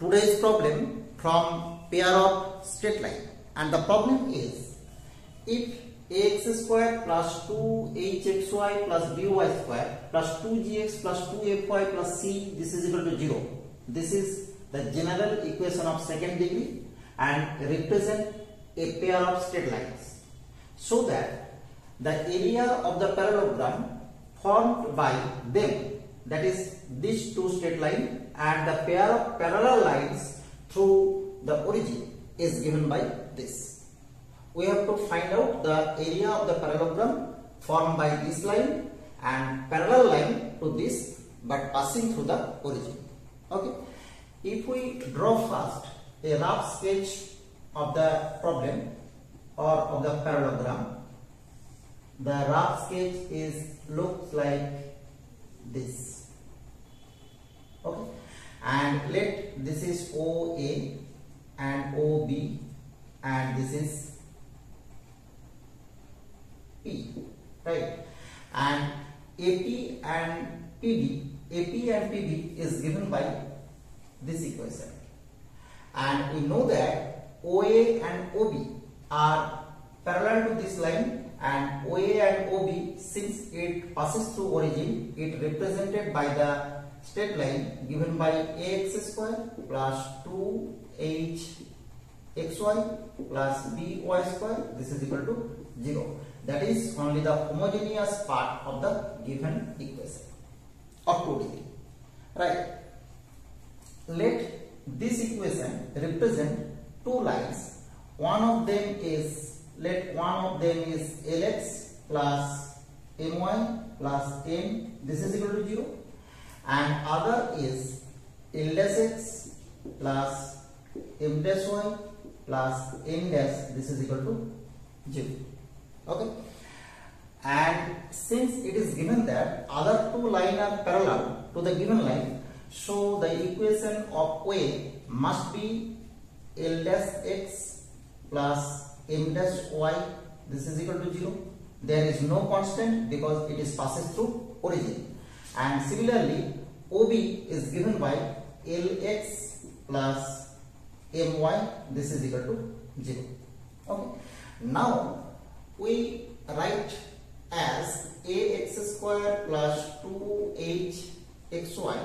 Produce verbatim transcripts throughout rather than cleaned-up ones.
today's problem from pair of straight line, and the problem is if ax square plus two h x y plus by square plus two g x plus two f y plus c, this is equal to zero. This is the general equation of second degree and represent a pair of straight lines, so that the area of the parallelogram formed by them, that is these two straight lines and the pair of parallel lines through the origin, is given by this. We have to find out the area of the parallelogram formed by this line and parallel line to this but passing through the origin. Okay. If we draw first a rough sketch of the problem or of the parallelogram, the rough sketch is looks like this. Okay. And let this is O A and O B and this is P, right? And AP and PB, AP and PB is given by this equation, and we know that O A and O B are parallel to this line, and O A and O B, since it passes through origin, it represented by the straight line given by ax square plus two h x y plus by square, this is equal to zero. That is only the homogeneous part of the given equation of two degree, right? Let this equation represent two lines. One of them is, let one of them is L x plus my plus m, this is equal to zero, and other is L dash x plus m dash y plus n dash, this is equal to zero. Okay, and since it is given that other two lines are parallel to the given line, so the equation of O A must be L dash x plus m dash y, this is equal to zero. There is no constant because it is passes through origin. And similarly, O B is given by L x plus m y, this is equal to zero. Okay, now we write as ax square plus two h x y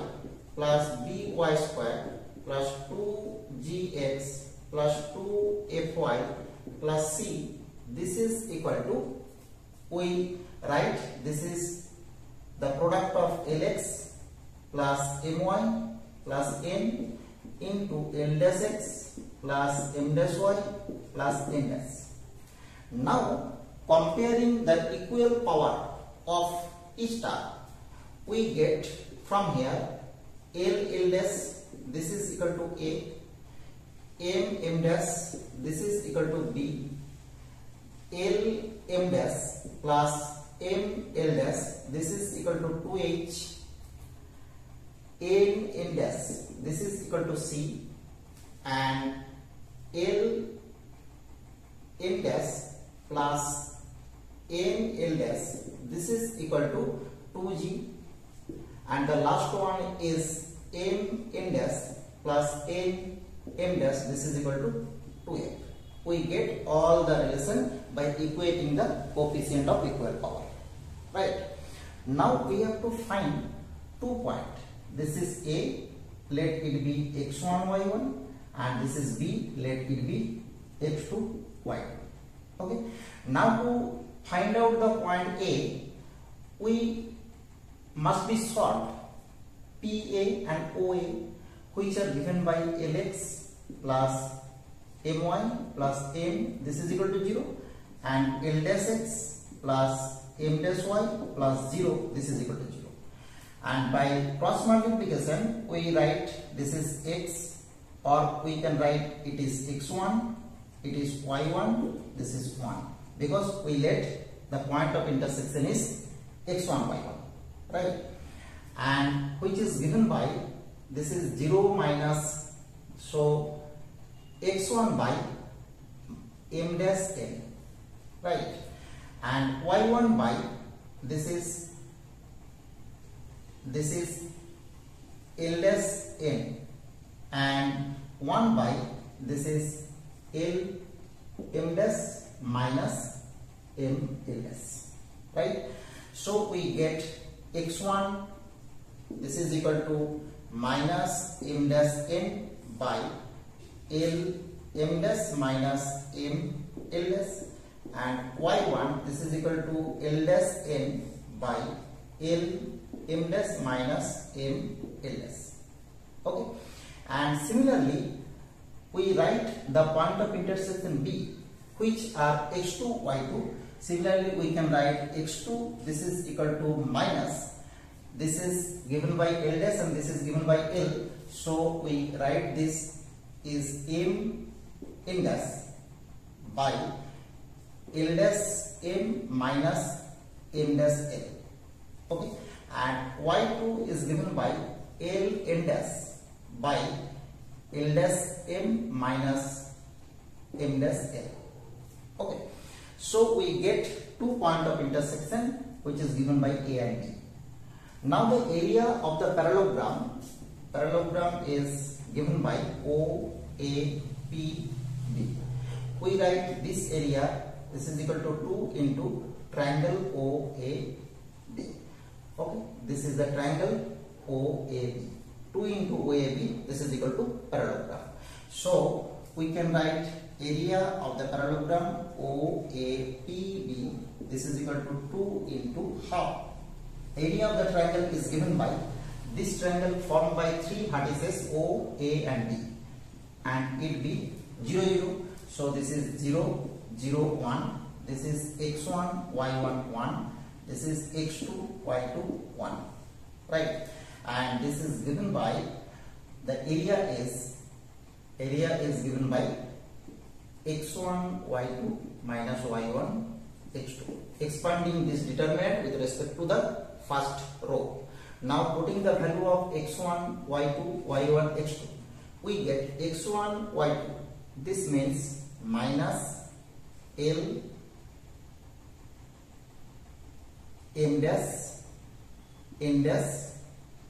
plus by square plus two g x plus two f y plus c, this is equal to, we write this is the product of L x plus my plus n into L dash x plus m dash y plus n dash. Now comparing the equal power of each term, we get from here L L dash, this is equal to A, M M dash, this is equal to B, L M dash plus M L dash, this is equal to two H, N N dash, this is equal to C, and L N dash plus N L dash, this is equal to two G, and the last one is M M dash plus N M dash, this is equal to two F. We get all the relation by equating the coefficient of equal power, right? Now we have to find two points. This is A, let it be x one y one, and this is B, let it be x two y two. Okay, now to find out the point A, we must be solved P A and O A, which are given by L x plus my plus m, this is equal to zero, and L dash x plus m dash y plus zero, this is equal to zero. And by cross multiplication, we write this is x, or we can write it is x one, it is y one, this is one, because we let the point of intersection is x one y one, right? And which is given by, this is zero minus, so x one by m dash n, right? And y one by, this is this is L dash n, and one by this is L M dash minus M L S, right? So we get x one, this is equal to minus M dash N by L M dash minus M L S, and y one, this is equal to L dash N by L M dash minus M L S. Okay, and similarly we write the point of intersection B, which are x two, y two. Similarly we can write x two, this is equal to minus, this is given by L dash and this is given by L, so we write this is M N dash by L dash M minus M dash L. Okay, and y two is given by L N dash by L dash M minus M dash L. Okay, so we get two points of intersection which is given by A and B. Now the area of the parallelogram, parallelogram is given by O A P B. We write this area, this is equal to two into triangle O A B. Okay, this is the triangle O A B. two into O A B, this is equal to parallelogram. So we can write area of the parallelogram O A P B, this is equal to two into half. Area of the triangle is given by this triangle formed by three vertices O, A and B, and it be zero zero. So this is zero zero one, this is x one, y one one, this is x two, y two one, right? And this is given by the area is area is given by x one y two minus y one x two, expanding this determinant with respect to the first row. Now putting the value of x one y two y one x two, we get x one y two, this means minus L M dash M dash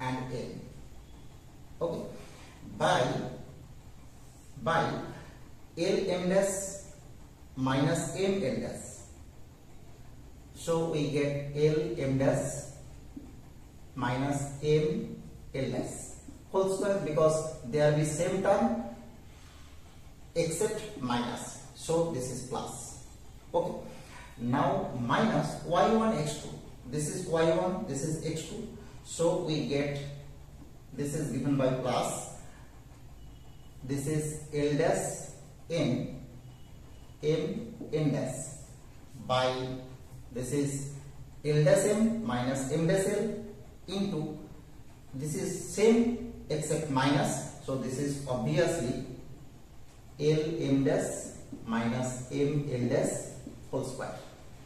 and N, okay, by by L M dash minus M L dash, so we get L M dash minus M L dash whole square, because there is same term except minus, so this is plus. Okay, now minus y one x two, this is y one, this is x two. So we get, this is given by plus, this is L dash N, M N dash by, this is L dash M minus M dash L into, this is same except minus, so this is obviously L M dash minus M L dash whole square.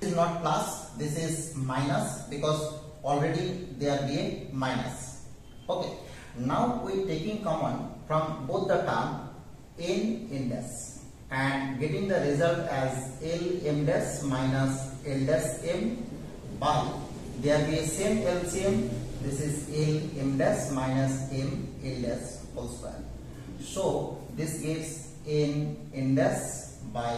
This is not plus, this is minus, because already there be a minus. Okay, now we taking common from both the term N N dash and getting the result as L M dash minus L dash M by, there be a same L C M, this is L M dash minus M L dash whole square. So this gives N N dash by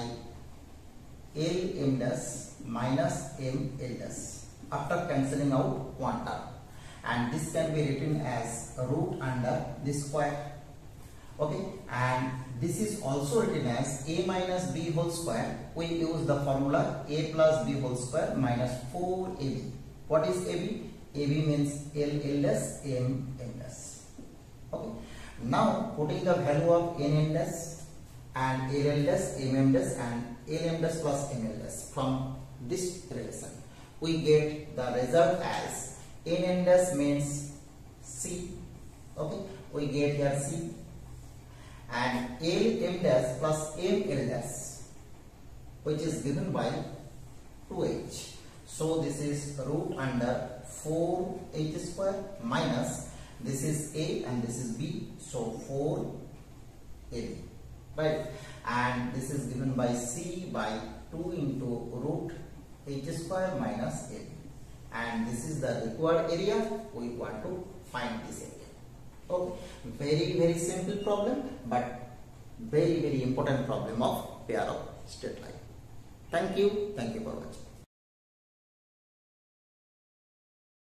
L M dash minus M L dash, after cancelling out one term, and this can be written as root under this square. Okay, and this is also written as a minus b whole square. We use the formula a plus b whole square minus four a b. What is a b? a b means l l dash m m dash. Okay, now putting the value of n n dash and l l dash m m dash and l m dash plus m l dash from this relation, we get the result as N N dash means C. Okay, we get here C, and L M dash plus M L dash, which is given by two h. So this is root under four h square minus, this is a and this is b, so four a b, right? And this is given by C by two into root h square minus a, and this is the required area. We want to find this area. Okay, very very simple problem, but very very important problem of pair of straight line. Thank you, thank you for watching.